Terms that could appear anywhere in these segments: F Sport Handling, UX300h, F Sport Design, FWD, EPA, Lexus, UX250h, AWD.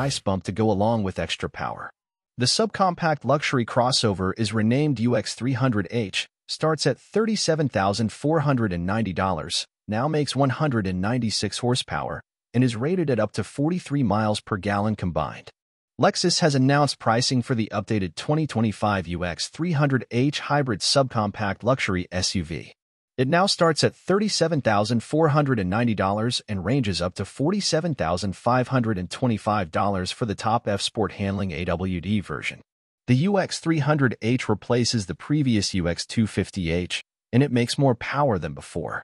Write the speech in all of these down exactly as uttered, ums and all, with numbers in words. price bump to go along with extra power. The subcompact luxury crossover is renamed U X three hundred H, starts at thirty-seven thousand four hundred ninety dollars, now makes one hundred ninety-six horsepower, and is rated at up to forty-three miles per gallon combined. Lexus has announced pricing for the updated twenty twenty-five U X three hundred H hybrid subcompact luxury S U V. It now starts at thirty-seven thousand four hundred ninety dollars and ranges up to forty-seven thousand five hundred twenty-five dollars for the top F Sport Handling A W D version. The U X three hundred H replaces the previous U X two fifty H, and it makes more power than before.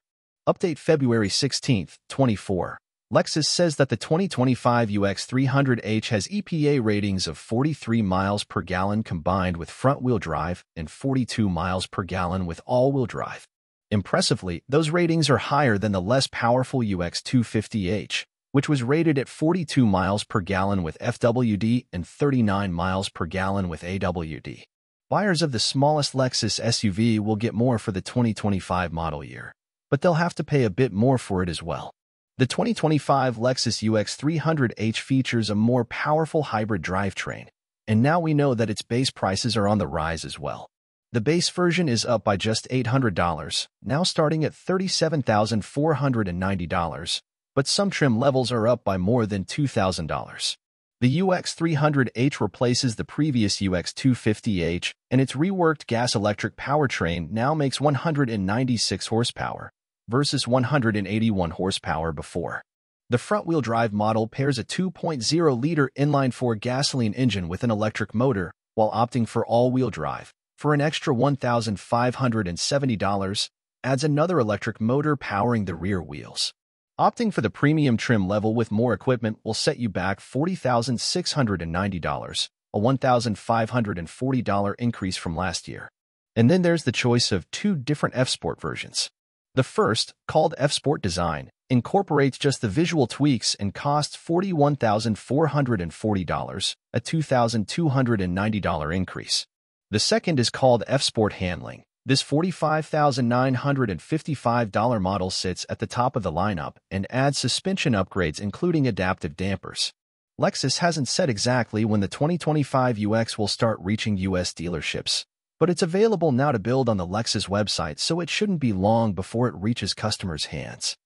Update February sixteenth, twenty-four. Lexus says that the twenty twenty-five U X three hundred H has E P A ratings of forty-three miles per gallon combined with front-wheel drive and forty-two miles per gallon with all-wheel drive. Impressively, those ratings are higher than the less powerful U X two fifty H, which was rated at forty-two miles per gallon with F W D and thirty-nine miles per gallon with A W D. Buyers of the smallest Lexus S U V will get more for the twenty twenty-five model year, but they'll have to pay a bit more for it as well. The twenty twenty-five Lexus U X three hundred H features a more powerful hybrid drivetrain, and now we know that its base prices are on the rise as well. The base version is up by just eight hundred dollars, now starting at thirty-seven thousand four hundred ninety dollars, but some trim levels are up by more than two thousand dollars. The U X three hundred H replaces the previous U X two fifty H, and its reworked gas-electric powertrain now makes one hundred ninety-six horsepower, versus one hundred eighty-one horsepower before. The front-wheel drive model pairs a two point oh liter inline-four gasoline engine with an electric motor, while opting for all-wheel drive. For an extra one thousand five hundred seventy dollars, adds another electric motor powering the rear wheels. Opting for the premium trim level with more equipment will set you back forty thousand six hundred ninety dollars, a one thousand five hundred forty dollars increase from last year. And then there's the choice of two different F Sport versions. The first, called F Sport Design, incorporates just the visual tweaks and costs forty-one thousand four hundred forty dollars, a two thousand two hundred ninety dollars increase. The second is called F Sport Handling. This forty-five thousand nine hundred fifty-five dollars model sits at the top of the lineup and adds suspension upgrades including adaptive dampers. Lexus hasn't said exactly when the twenty twenty-five U X will start reaching U S dealerships, but it's available now to build on the Lexus website, so it shouldn't be long before it reaches customers' hands.